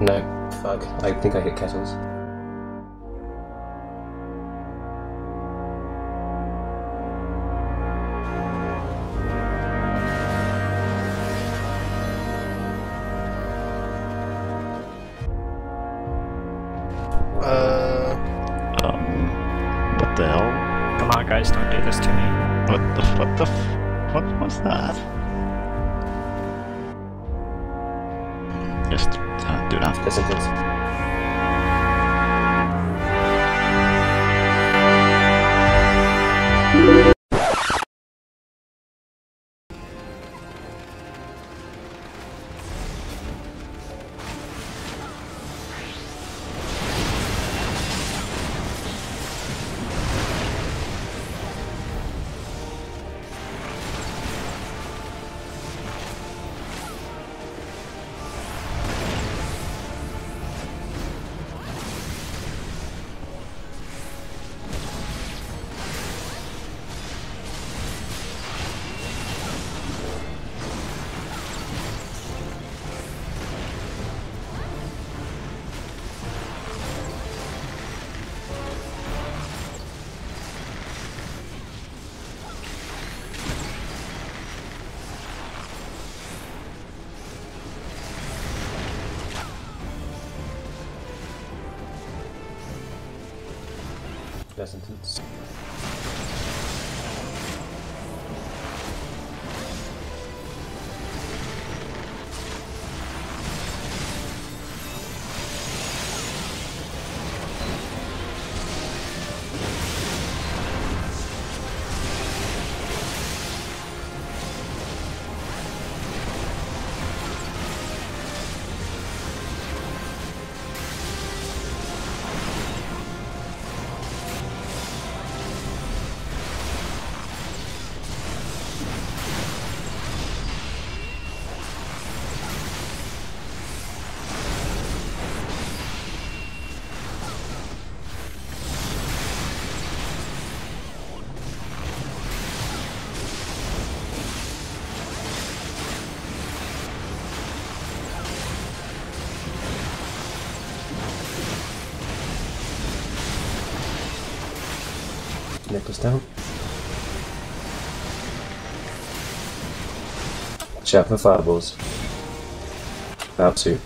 No, fuck. I think I hit kettles. What the hell? Come on, guys, don't do this to me. What was that? Just do that. Yes, it is. Sentence. Necklace down. Watch out for fireballs. About to.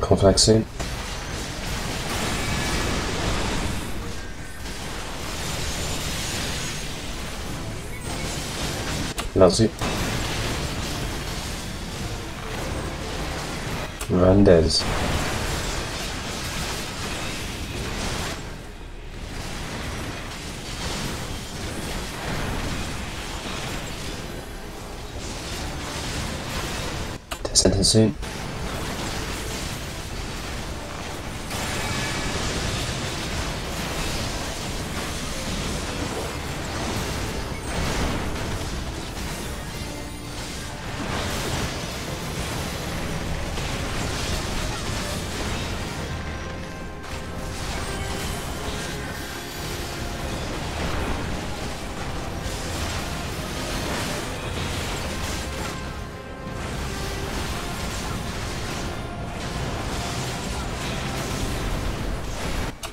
Complex soon. Loves it. Hernandez. Sentence soon.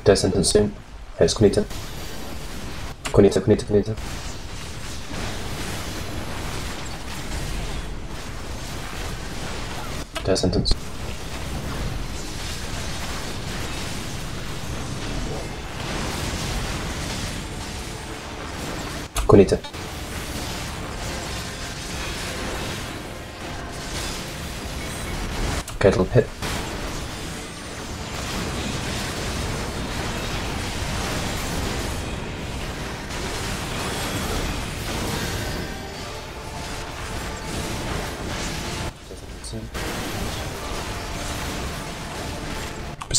Death sentence soon. It's Kunita. Kunita. Death sentence. Kunita. Kettle pit.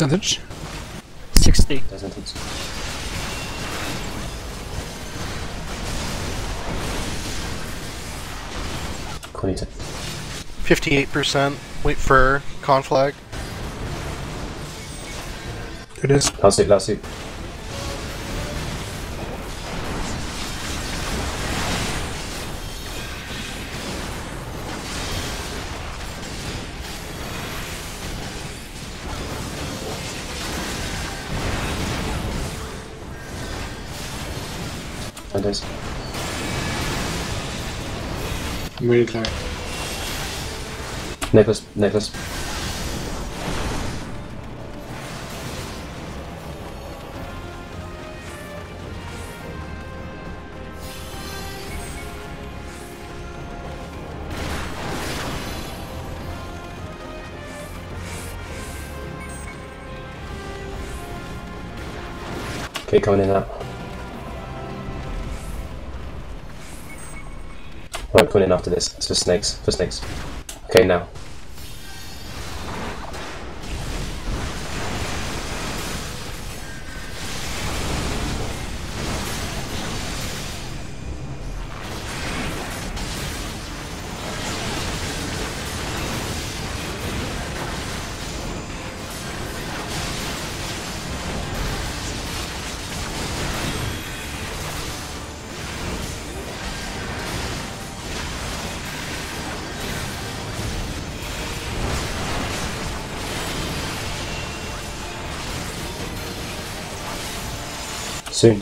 Percentage? 60. Percentage. Quinita. 58%. Wait for conflag. There it is. Lawsuit. after this. I'm really tired. Necklace. Okay, coming in now. I won't put in after this. It's for snakes. Okay, now. Soon.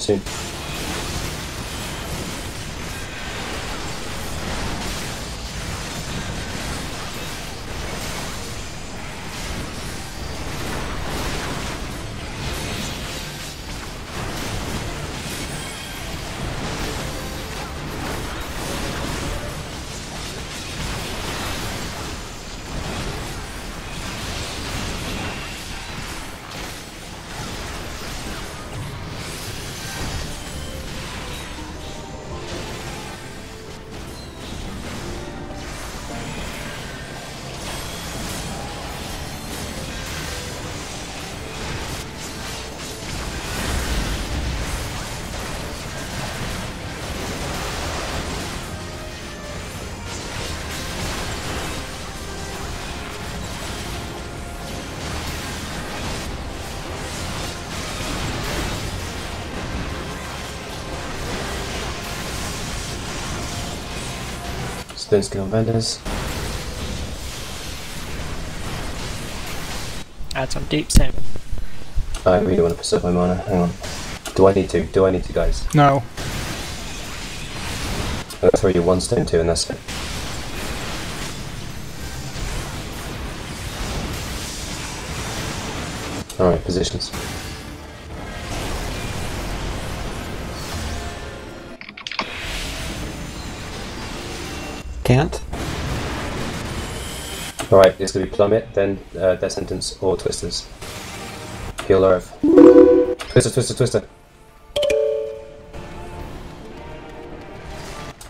Don't skill on vendors. Add some deep sim. I really want to preserve my mana. Hang on. Do I need to? Guys? No. I'll throw you one stone too, and that's it. All right, positions. Can't. Alright, it's going to be plummet, then death sentence or twisters. Heal Earth. Twister.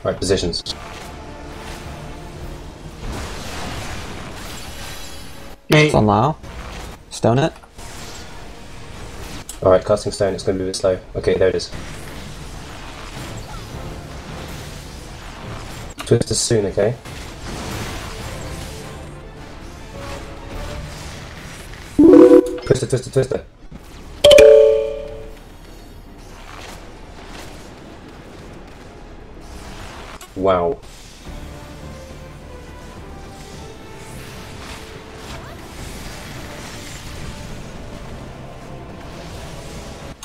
Alright, positions. It's on Lao. Stone it. Alright, casting stone, it's going to be a bit slow. Okay, there it is. Twist us soon, okay? Twister. Wow.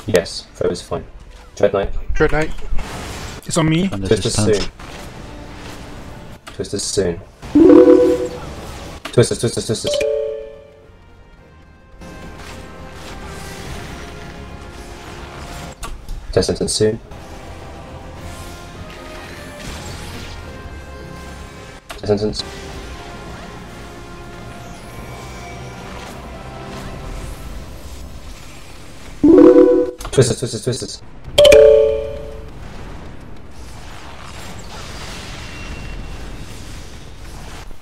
Yes, that was fine. Dread Knight. It's on me. Twist us soon. Twisters. Death sentence soon. Death sentence. Twisters.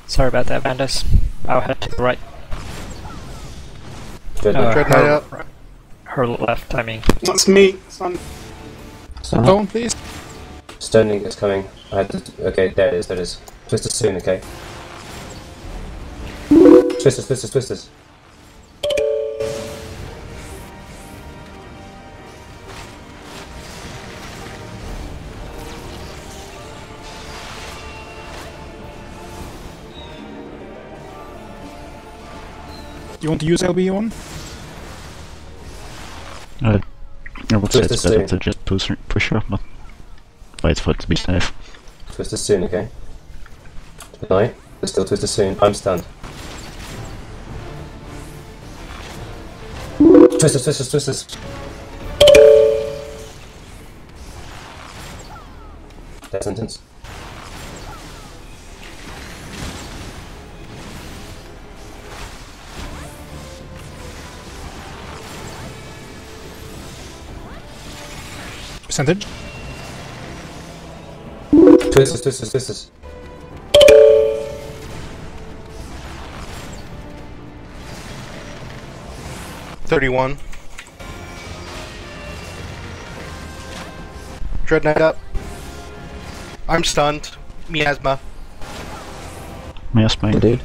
Sorry about that, Vandus. I'll head to the right. Her left, I mean. That's me, son. Stone, please. Stoning is coming. Okay, there it is. Twisters soon, okay? Twisters. You want to use LB1? I would say it's better to just push her up, but waits for it to be safe. Twist us soon, okay? Deny. There's still twist us soon. I'm stunned. Twist us, twist us, twist us. Death sentence. Percentage. Twist us, twist us, twist us. #31. Dreadnought up. I'm stunned. Miasma. Miasma, dude.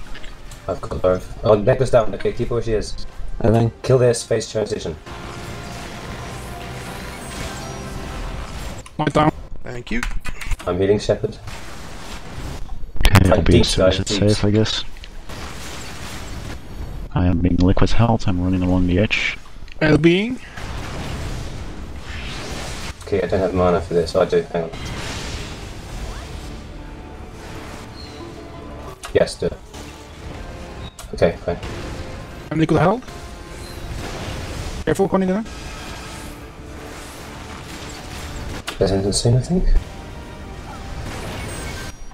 I've got both. Oh, necklace down. Okay, keep her where she is. And then kill this phase transition. Might down. Thank you. I'm healing Shepherd. Okay, I'll be safe, I guess. I am being liquid health, I'm running along the edge. LBing. Okay, I don't have mana for this, I do, hang on. Yes, do it. Okay, fine. I'm liquid health. Careful, Connie, down. That's ending soon, I think.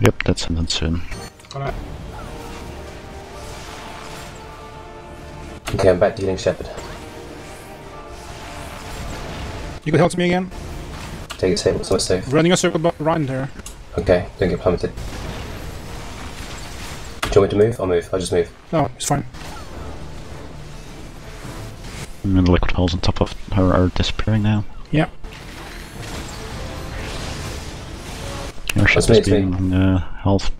Yep, that's ending soon. Alright. Okay, I'm back dealing Shepherd. You can help me again? Take a table, so it's safe. Running a circle around there. Okay, don't get plummeted. Do you want me to move? I'll move, I'll just move. No, it's fine. And the liquid holes on top of her are disappearing now. Yep. Her ship is being health.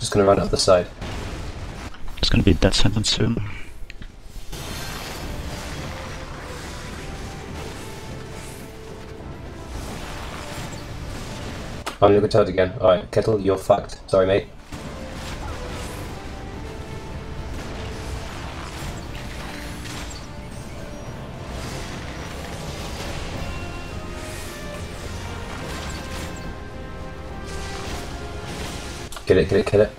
Just gonna run up the side. It's gonna be a death sentence soon. I'm liquid health again. Alright, Kettle, you're fucked. Sorry, mate. Kill it, kill it, kill it.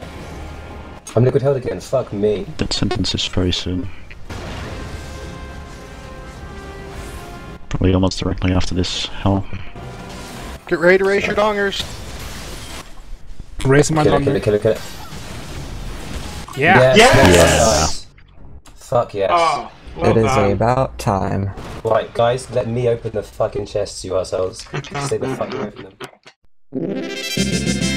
I'm liquid health again, fuck me. That sentence is very soon. Probably almost directly after this hell. Get ready to raise your dongers! Raise my dongers. Kill it, kill it, kill it. Yeah! Yes! Yes. Fuck yes. Oh, well it is about time. Right, guys, let me open the fucking chests, you assholes. Say the fuck you open them.